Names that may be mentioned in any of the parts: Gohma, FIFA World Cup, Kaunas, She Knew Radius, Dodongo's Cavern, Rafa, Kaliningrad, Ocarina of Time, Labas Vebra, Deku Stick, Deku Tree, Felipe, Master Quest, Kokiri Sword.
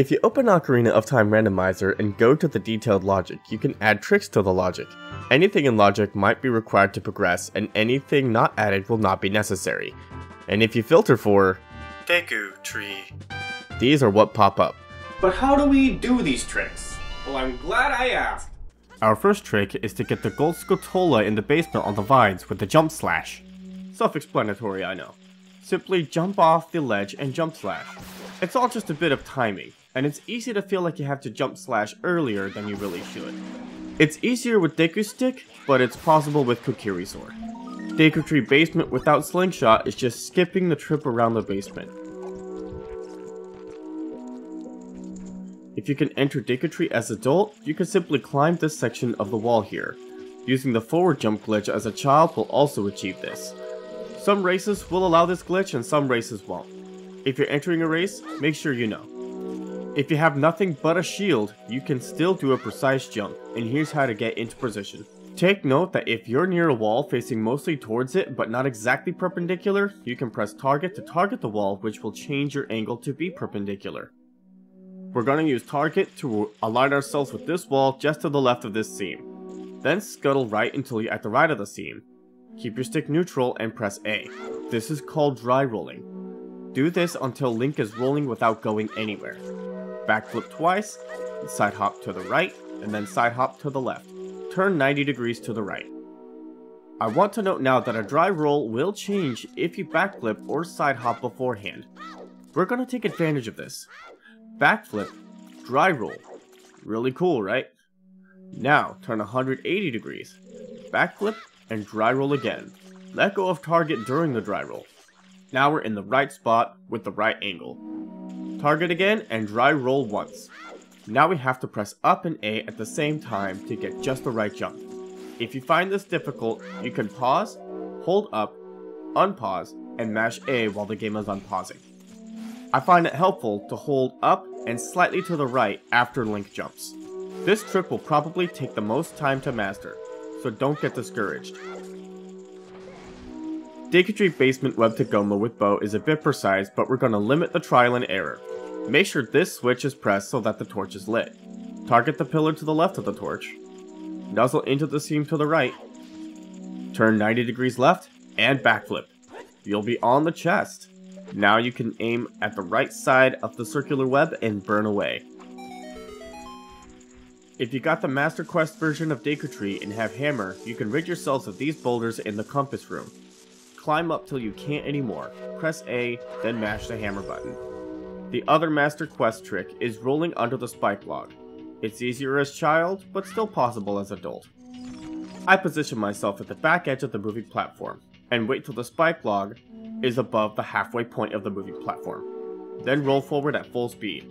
If you open Ocarina of Time Randomizer and go to the detailed logic, you can add tricks to the logic. Anything in logic might be required to progress, and anything not added will not be necessary. And if you filter for Deku Tree, these are what pop up. But how do we do these tricks? Well, I'm glad I asked. Our first trick is to get the gold Scotola in the basement on the vines with the jump slash. Self-explanatory, I know. Simply jump off the ledge and jump slash. It's all just a bit of timing, and it's easy to feel like you have to jump slash earlier than you really should. It's easier with Deku Stick, but it's possible with Kokiri Sword. Deku Tree Basement without Slingshot is just skipping the trip around the basement. If you can enter Deku Tree as adult, you can simply climb this section of the wall here. Using the forward jump glitch as a child will also achieve this. Some races will allow this glitch and some races won't. If you're entering a race, make sure you know. If you have nothing but a shield, you can still do a precise jump, and here's how to get into position. Take note that if you're near a wall facing mostly towards it but not exactly perpendicular, you can press target to target the wall, which will change your angle to be perpendicular. We're going to use target to align ourselves with this wall just to the left of this seam. Then scuttle right until you're at the right of the seam. Keep your stick neutral and press A. This is called dry rolling. Do this until Link is rolling without going anywhere. Backflip twice, side hop to the right, and then side hop to the left. Turn 90 degrees to the right. I want to note now that a dry roll will change if you backflip or side hop beforehand. We're going to take advantage of this. Backflip, dry roll. Really cool, right? Now turn 180 degrees, backflip, and dry roll again. Let go of target during the dry roll. Now we're in the right spot with the right angle. Target again and dry roll once. Now we have to press up and A at the same time to get just the right jump. If you find this difficult, you can pause, hold up, unpause, and mash A while the game is unpausing. I find it helpful to hold up and slightly to the right after Link jumps. This trick will probably take the most time to master, so don't get discouraged. Deku Tree Basement Web to Gohma with Bow is a bit precise, but we're going to limit the trial and error. Make sure this switch is pressed so that the torch is lit. Target the pillar to the left of the torch. Nuzzle into the seam to the right. Turn 90 degrees left and backflip. You'll be on the chest. Now you can aim at the right side of the circular web and burn away. If you got the Master Quest version of Deku Tree and have hammer, you can rid yourselves of these boulders in the compass room. Climb up till you can't anymore, press A, then mash the hammer button. The other Master Quest trick is rolling under the spike log. It's easier as child, but still possible as adult. I position myself at the back edge of the moving platform, and wait till the spike log is above the halfway point of the moving platform. Then roll forward at full speed.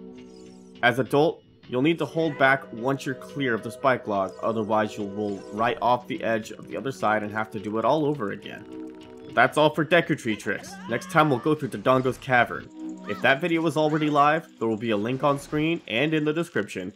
As adult, you'll need to hold back once you're clear of the spike log, otherwise you'll roll right off the edge of the other side and have to do it all over again. That's all for Deku Tree tricks. Next time we'll go through Dodongo's Cavern. If that video was already live, there will be a link on screen and in the description.